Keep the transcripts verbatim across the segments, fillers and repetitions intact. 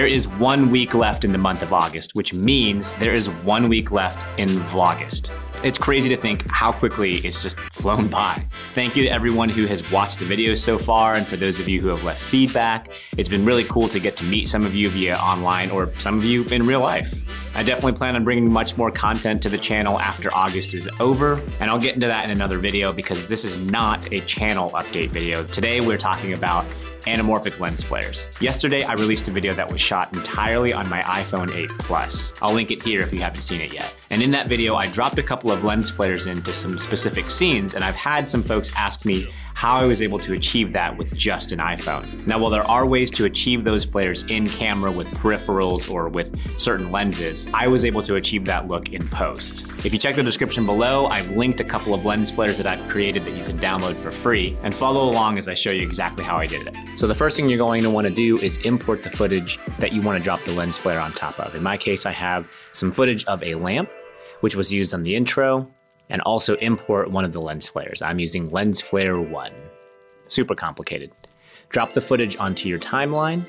there is one week left in the month of August, which means there is one week left in Vlaugust. It's crazy to think how quickly it's just flown by. Thank you to everyone who has watched the videos so far, and for those of you who have left feedback. It's been really cool to get to meet some of you via online or some of you in real life. I definitely plan on bringing much more content to the channel after August is over, and I'll get into that in another video because this is not a channel update video. Today we're talking about anamorphic lens flares. Yesterday, I released a video that was shot entirely on my iPhone eight Plus. I'll link it here if you haven't seen it yet. And in that video, I dropped a couple of lens flares into some specific scenes, and I've had some folks ask me how I was able to achieve that with just an iPhone. Now, while there are ways to achieve those flares in camera with peripherals or with certain lenses, I was able to achieve that look in post. If you check the description below, I've linked a couple of lens flares that I've created that you can download for free, and follow along as I show you exactly how I did it. So the first thing you're going to want to do is import the footage that you want to drop the lens flare on top of. In my case, I have some footage of a lamp, which was used on the intro, and also import one of the lens flares. I'm using lens flare one. Super complicated. Drop the footage onto your timeline,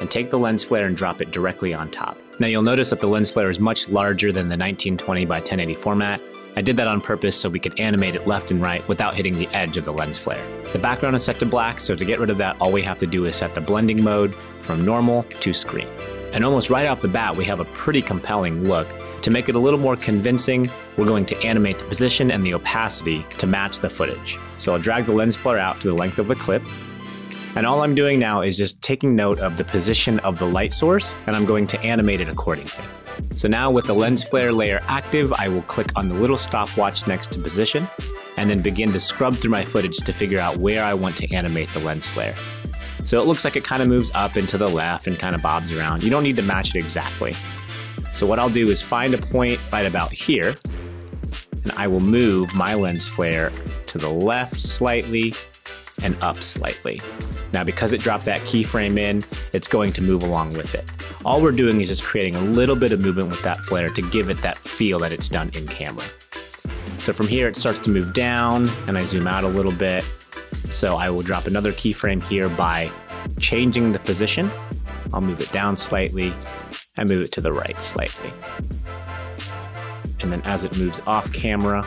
and take the lens flare and drop it directly on top. Now you'll notice that the lens flare is much larger than the nineteen twenty by ten eighty format. I did that on purpose so we could animate it left and right without hitting the edge of the lens flare. The background is set to black, so to get rid of that, all we have to do is set the blending mode from normal to screen. And almost right off the bat, we have a pretty compelling look. To make it a little more convincing, we're going to animate the position and the opacity to match the footage. So I'll drag the lens flare out to the length of the clip. And all I'm doing now is just taking note of the position of the light source, and I'm going to animate it accordingly. So now with the lens flare layer active, I will click on the little stopwatch next to position, and then begin to scrub through my footage to figure out where I want to animate the lens flare. So it looks like it kind of moves up and to the left and kind of bobs around. You don't need to match it exactly. So what I'll do is find a point right about here, and I will move my lens flare to the left slightly and up slightly. Now because it dropped that keyframe in, it's going to move along with it. All we're doing is just creating a little bit of movement with that flare to give it that feel that it's done in camera. So from here it starts to move down, and I zoom out a little bit. So I will drop another keyframe here by changing the position. I'll move it down slightly and move it to the right slightly. And then as it moves off camera,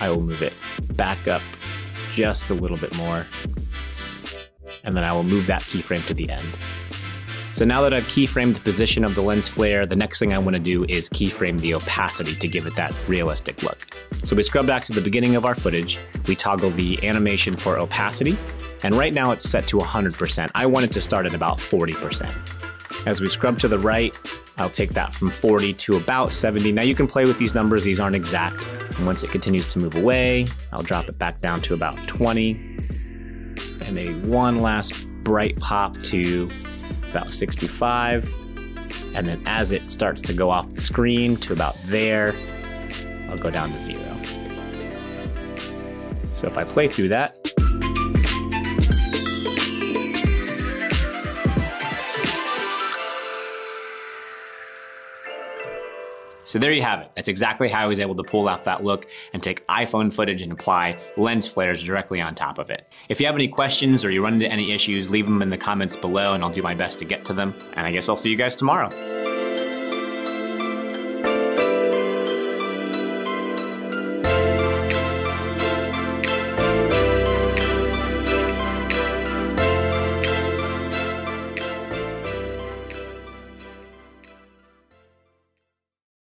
I will move it back up just a little bit more. And then I will move that keyframe to the end. So now that I've keyframed the position of the lens flare, the next thing I want to do is keyframe the opacity to give it that realistic look. So we scrub back to the beginning of our footage, we toggle the animation for opacity, and right now it's set to one hundred percent. I want it to start at about forty percent. As we scrub to the right, I'll take that from forty to about seventy. Now you can play with these numbers, these aren't exact. And once it continues to move away, I'll drop it back down to about twenty. And maybe one last bright pop to about sixty-five, and then as it starts to go off the screen to about there, I'll go down to zero. So if I play through that, so there you have it. That's exactly how I was able to pull off that look and take iPhone footage and apply lens flares directly on top of it. If you have any questions or you run into any issues, leave them in the comments below and I'll do my best to get to them. And I guess I'll see you guys tomorrow.